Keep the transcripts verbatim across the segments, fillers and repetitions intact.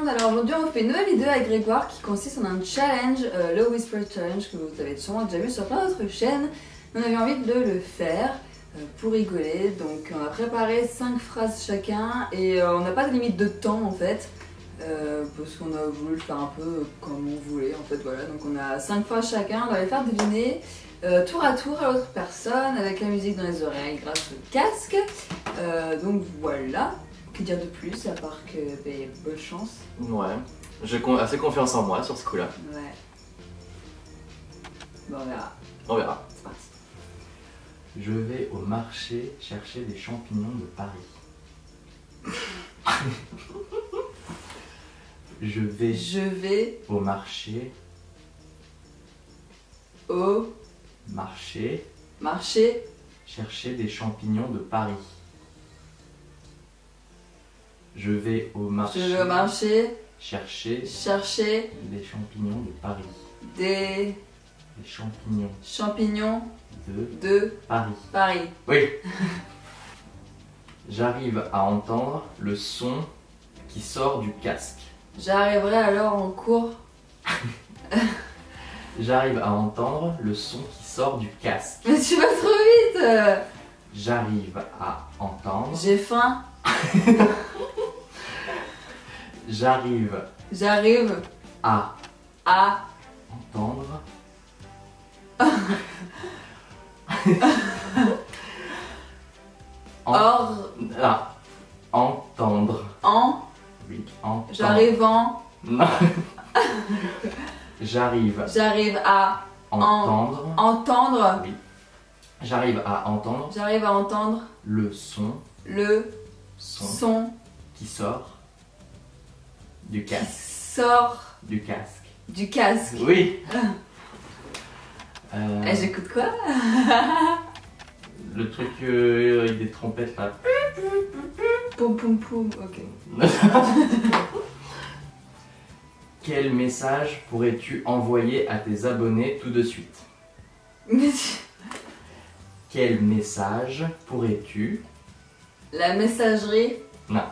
monde, alors aujourd'hui on fait une nouvelle vidéo avec Grégoire qui consiste en un challenge, euh, le Whisper Challenge que vous avez sûrement déjà vu sur notre chaîne. On avait envie de le faire euh, pour rigoler, donc on a préparé cinq phrases chacun et euh, on n'a pas de limite de temps en fait, euh, parce qu'on a voulu le faire un peu comme on voulait en fait, voilà. Donc on a cinq phrases chacun, on va les faire deviner euh, tour à tour à l'autre personne avec la musique dans les oreilles grâce au casque, euh, donc voilà. Que dire de plus à part que ben, bonne chance. Ouais, j'ai con assez confiance en moi sur ce coup-là. Ouais. Bon, on verra. On verra. C'est parti. Je vais au marché chercher des champignons de Paris. Je vais. Je vais. Au marché. Au. Marché. Marché. Chercher des champignons de Paris. Je vais au marché. Je vais au marché. Chercher. Chercher. Des champignons de Paris. Des. Des champignons. Champignons. De. De. Paris. Paris. Oui. J'arrive à entendre le son qui sort du casque. J'arriverai alors en cours. J'arrive à entendre le son qui sort du casque. Mais tu vas trop vite. J'arrive à entendre. J'ai faim. J'arrive. J'arrive. À. À. Entendre. en, Or. Là. Entendre. En. Oui, entendre. J'arrive en. Non. J'arrive. J'arrive à. Entendre. En, entendre. Oui. J'arrive à entendre. J'arrive à entendre. Le son. Le. Son. Son. Qui sort. Du casque. Sort. Du casque. Du casque. Oui. euh... eh, j'écoute quoi? Le truc euh, avec des trompettes là. Poum poum poum. Ok. Quel message pourrais-tu envoyer à tes abonnés tout de suite? Quel message pourrais-tu... La messagerie. Non.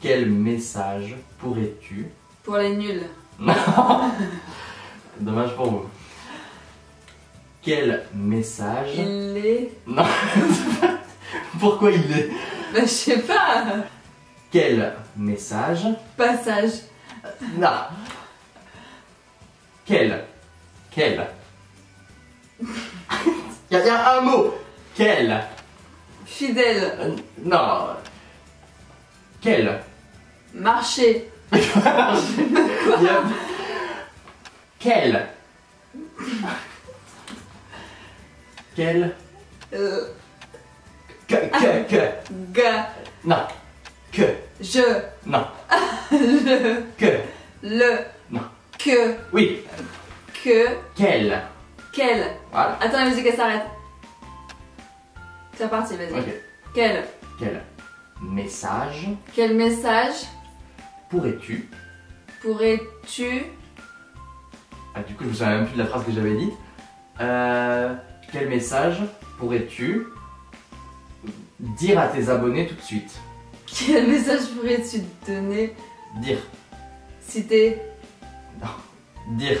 Quel message pourrais-tu... Pour les nuls. Non. Dommage pour vous. Quel message... Il est... Non. Pourquoi il est... Bah je sais pas. Quel message... Passage. Non. Quel... Quel... Il y a bien un mot. Quel... Fidèle. Euh, non. Quel... Marché. Quel... Quel... Euh... Que, que, que... Ga... Non. Que... Je... Non. Le... Que... Le... Non. Que... Oui. Que... Quel... Quel... Voilà. Attends, la musique elle s'arrête. C'est parti, vas-y. Okay. Quel... Quel... Message. Quel message pourrais-tu... Pourrais-tu... Ah du coup je me souviens même plus de la phrase que j'avais dite. Euh, quel message pourrais-tu dire à tes abonnés tout de suite? Quel message pourrais-tu donner? Dire. Citer. Non. Dire.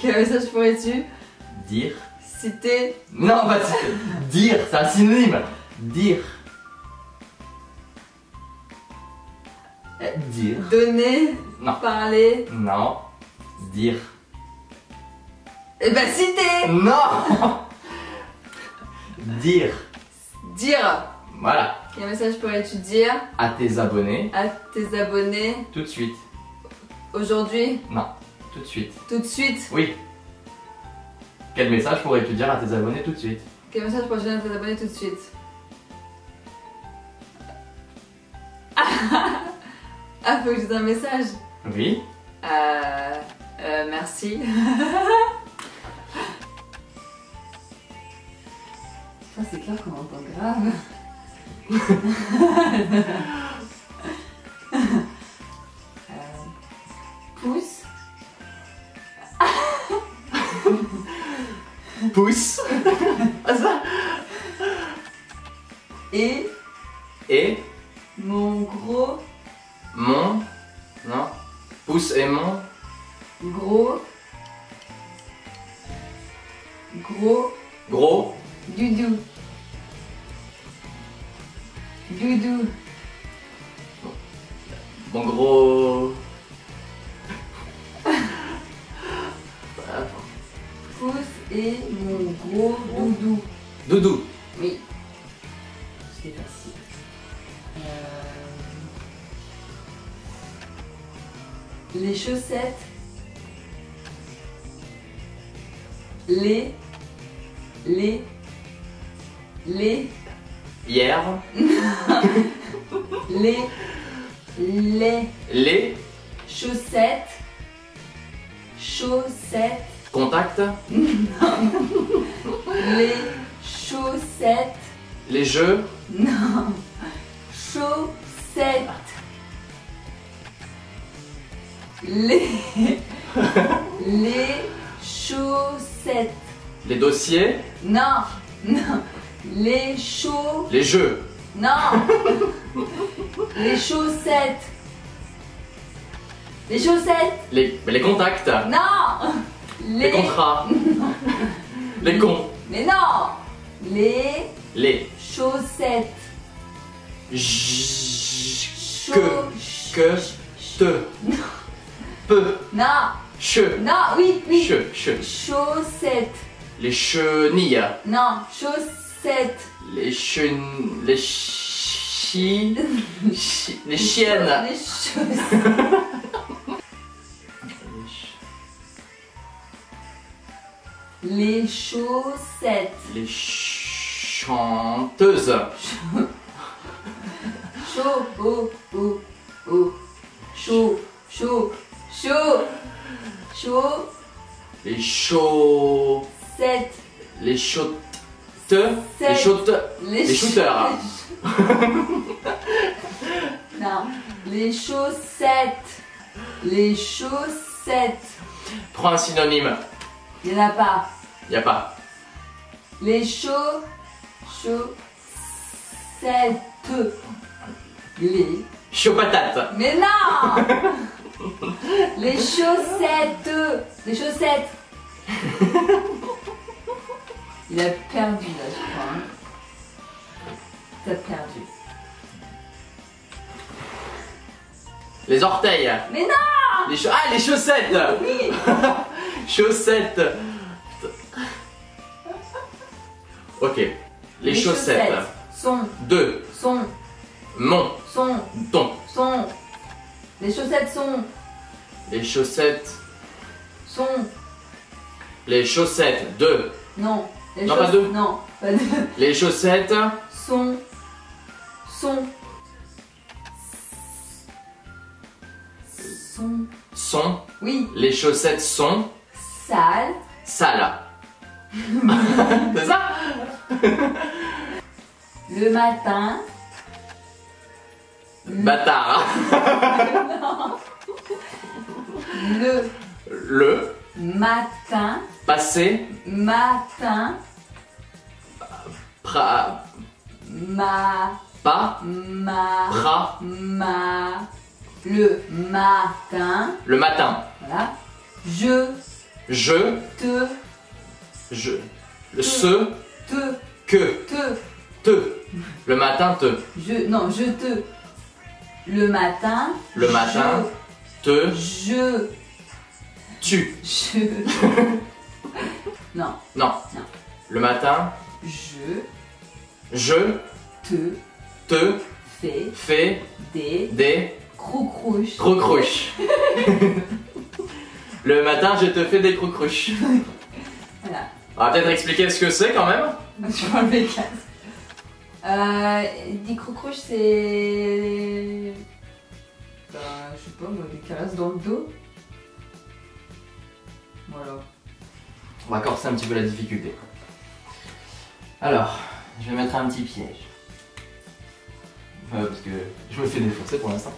Quel message pourrais-tu dire? Citer. Non pas citer. Dire, c'est un synonyme. Dire. Dire. Donner. Non. Parler. Non. Dire. Eh ben citer. Non. Dire. Dire. Voilà. Quel message pourrais-tu dire à tes abonnés? À tes abonnés. Tout de suite. Aujourd'hui? Non. Tout de suite. Tout de suite? Oui. Quel message pourrais-tu dire à tes abonnés tout de suite? Quel message pourrais-tu dire à tes abonnés tout de suite? Ah, faut que je dise un message. Oui. Euh, euh merci. Ça c'est clair qu'on entend grave. euh, pouce. Pouce. Ah ça. Et. Et. Mon gros. Mon. Non. Pouce et mon. Gros. Gros. Gros. Doudou. Doudou. Mon gros. Pouce et mon gros doudou. Doudou. Oui. C'est facile. Euh... Les chaussettes. Les. Les. Les. Hier. Les. Les. Les. Chaussettes. Chaussettes. Contact. Non. Les chaussettes. Les jeux. Non. Chaussettes. Les. Les chaussettes. Les dossiers. Non. Non. Les chauds. Les jeux. Non. Les chaussettes. Les chaussettes. Les, mais les contacts. Non. Les, les contrats. Non. Les cons. Mais non. Les. Les. Chaussettes. J. Ch que. Que. Te. Non. Peu. Non. Che. Non. Oui. Oui. Che. Che. Chaussettes. Les chenilles. Non. Chaussettes. Les chenilles. Les chi. chi les chiennes. Les chaussettes. Les chaussettes. Les ch chanteuses. Chaud, oh, oh, oh. Chaud, chaud, chaud. Chaud. Les chauds. Sept. Les chautes. Les chautes. Les, les shooters. Non. Les chaussettes. Les chaussettes. Prends un synonyme. Il n'y en a pas. Il n'y a pas. Les chauds. Chaussettes. Les. Chauds patates. Mais non. Les chaussettes. Les chaussettes. Il a perdu là, je crois. Hein. T'as perdu. Les orteils. Mais non. Les ah, les chaussettes. Oui. Chaussettes. Ok. Les, les chaussettes. chaussettes. Sont. De. Sont. Mon. Sont. Ton. Sont. Les chaussettes sont. Les chaussettes. Sont. Les chaussettes de. Non. Les non, pas deux. Non, pas deux. Les chaussettes sont. Sont. Sont. Sont. Oui. Les chaussettes sont. Sales. Sales. C'est ça? Le matin. Bâtard. Non. Le. Le. Matin. Passé. Matin. Pra. Ma. Pas. Ma. Pra. Ma. Le matin. Le matin. Voilà. Je. Je. Te. Je. Le ce. Te. Que. Te. Te. Le matin te. Je. Non, je te. Le matin. Le matin. Je, te. Je. Tu. Je. Non. Non. Non. Le matin. Je. Je. Te. Te. Fais. Fais. Des. Des. Crocrouches. Crocrouches. Le matin, je te fais des crocrouches. Voilà. On va peut-être expliquer ce que c'est quand même. Tu vois le casque. Euh. Des crocrouches, c'est. Ben, je sais pas, moi, des caresses dans le dos. Voilà. On va corser un petit peu la difficulté. Alors, je vais mettre un petit piège. Euh, parce que je me fais défoncer pour l'instant.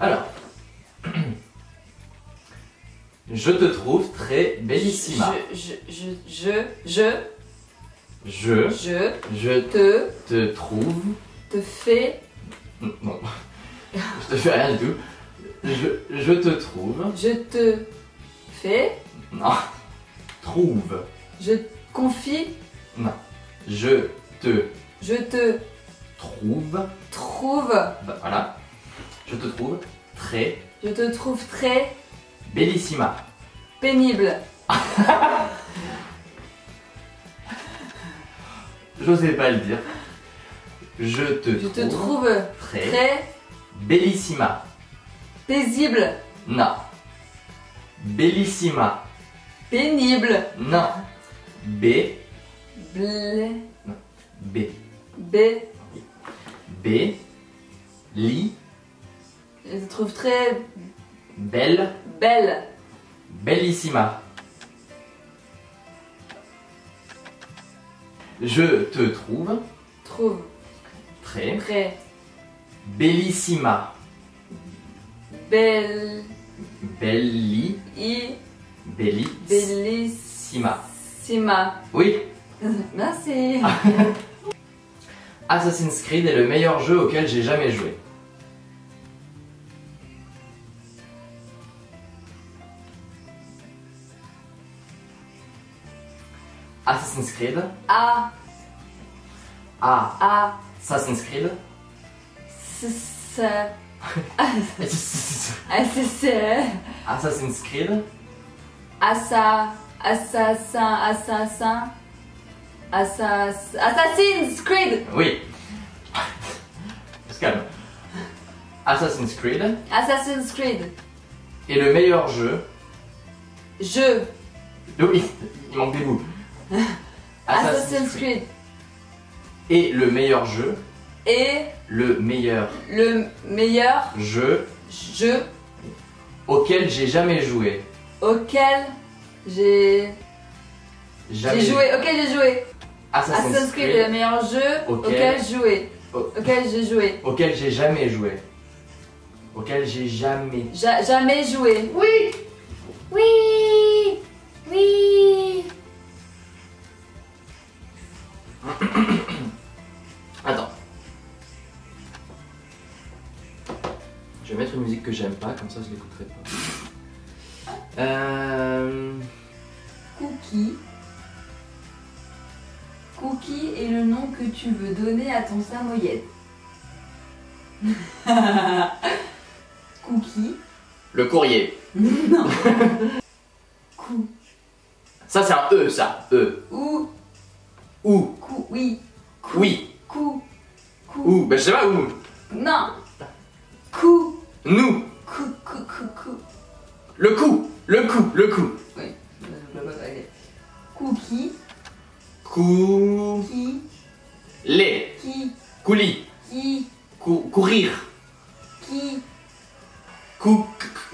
Alors. Je te trouve très bellissima. Je, je, je, je, je. Je. Je. Je te. Te trouve. Te fais. Non. Je te fais rien du tout. Je, je te trouve. Je te fais. Non. Trouve. Je confie. Non. Je te. Je te. Trouve. Trouve. Bah, voilà. Je te trouve très. Je te trouve très. Bellissima. Pénible. J'osais pas le dire. Je te, je trouve, te trouve très, très bellissima. Paisible. Non. Bellissima. Pénible. Non. B. Blé. Non. B. B. B. Li. Je te trouve très belle. Belle. Bellissima. Je te trouve. Trouve. Très. Très. Bellissima. Belle. Belli. I. Belli. Bellissima. Sima. Oui. Merci. Assassin's Creed est le meilleur jeu auquel j'ai jamais joué. Assassin's Creed. A. A. A. Assassin's Creed. S. S. Assassin's Creed. Assa. Assassin. Assassin. Assass. Assassin's Creed. Oui. Calme. Assassin's Creed. Assassin's Creed. Et le meilleur jeu. Jeu. Oui. Il manque des bouts. Assassin's Creed. Et le meilleur jeu. Et le meilleur. Le meilleur. Jeu. Jeu. Auquel j'ai jamais joué. Auquel j'ai. J'ai joué. Auquel j'ai joué. Assassin's, Assassin's Creed est le meilleur jeu auquel, auquel joué. Auquel j'ai joué. Auquel j'ai jamais joué. Auquel j'ai jamais. Ja jamais joué. Oui. Oui. Oui. Attends. Je vais mettre une musique que j'aime pas, comme ça je l'écouterai pas. Euh... Cookie. Cookie est le nom que tu veux donner à ton samoyède. Cookie. Le courrier. Non. Cou. Ça c'est un E, ça. E. Ou. Ou. Cou. Oui. Cou. Oui. Cou. Cou. Ou. Ben je sais pas où. Non. Cou. Nous. Cou. Cou. Cou. Cou. Le coup. Le coup. Le coup. Oui. Cookie. Cou... Qui. Les. Qui. Couli. Qui. Cou... Courir. Qui. Cou...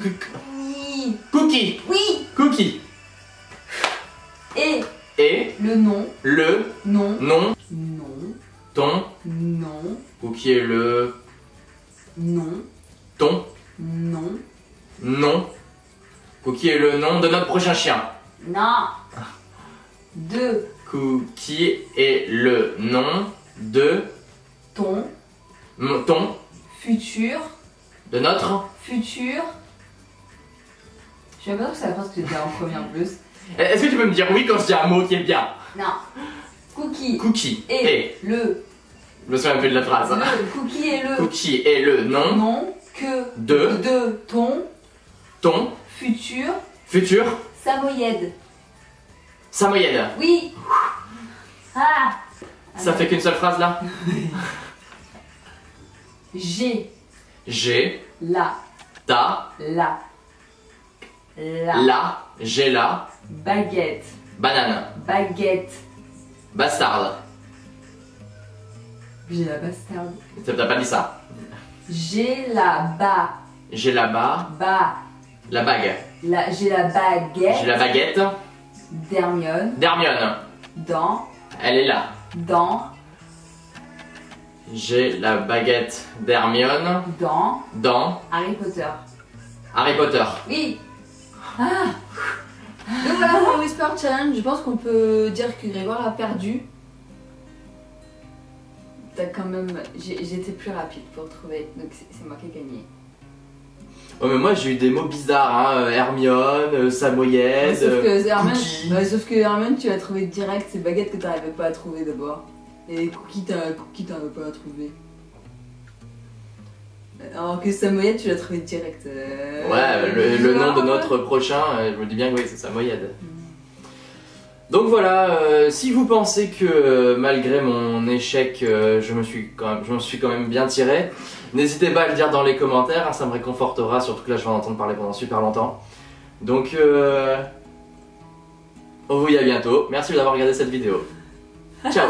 Oui. Cookie. Oui. Cookie. Et. Et. Le nom. Le. Non. Non. Non. Ton. Non. Cookie est le. Non. Ton. Non. Non. Cookie est le nom de notre prochain chien. Non. De. Cookie est le nom de ton ton futur de notre futur. Je sais pas si c'est la phrase que tu dis en premier en plus. Est-ce que tu peux me dire oui quand je dis un mot qui est bien? Non. Cookie. Cookie est le. Je me souviens un peu de la phrase. Le cookie est le. Cookie est le nom. Non que de de ton ton futur futur samoyède. Samoyède. Oui. Ah. Ça fait qu'une seule phrase là. J'ai. J'ai. La. Ta. La. La. La. J'ai la. Baguette. Banane. Baguette. Bastarde. J'ai la bastarde. T'as pas dit ça. J'ai la ba. J'ai la ba. Ba. La bague. La. J'ai la baguette. J'ai la baguette. Dermione. Dermione. Dans. Elle est là. Dans. J'ai la baguette d'Hermione. Dans. Dans. Harry Potter. Harry Potter. Oui. Ah. Donc voilà pour le Whisper Challenge. Je pense qu'on peut dire que Grégoire a perdu. t'as quand même... J'étais plus rapide pour trouver, donc c'est moi qui ai gagné. Oh mais moi j'ai eu des mots bizarres, hein. Hermione, euh, samoyède, sauf, euh, bah, sauf que Hermione tu as trouvé direct, c'est baguette que t'arrivais pas à trouver d'abord. Et cookie t'arrivais pas à trouver. Alors que samoyède tu l'as trouvé direct. Euh... Ouais, le, le nom de notre prochain, je me dis bien que oui c'est samoyède. Mm. Donc voilà, euh, si vous pensez que euh, malgré mon échec, euh, je me suis quand même, je me suis quand même bien tiré, n'hésitez pas à le dire dans les commentaires, hein, ça me réconfortera, surtout que là je vais en entendre parler pendant super longtemps. Donc euh, on vous dit à bientôt, merci d'avoir regardé cette vidéo. Ciao.